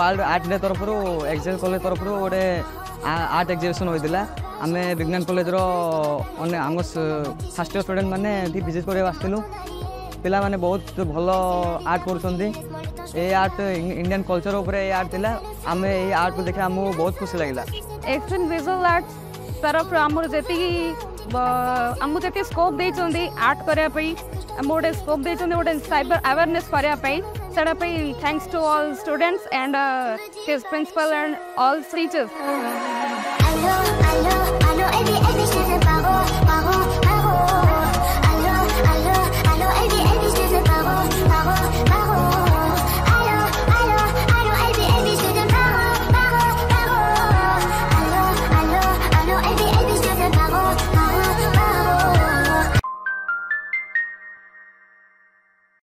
World art day तरफ एक्जेल college तरफ गोटे आर्ट एक्जिबिशन होता आम विज्ञान कलेजर आम फर्स्ट इयर स्टूडेंट मैंने विजिट कर आसलु पिला माने बहुत भल आर्ट कर आर्ट इंडियन कल्चर उपरे आर्ट थिला आम ये आर्ट को देखा आमको बहुत खुशी लगे एक्शन विजुअल आर्ट तरफ आम जी आमको जी स्कोप दे आर्ट करने गोटे स्कोप दे गोटे साइबर अवेयरनेस करने thanks to all students and his principal and all teachers.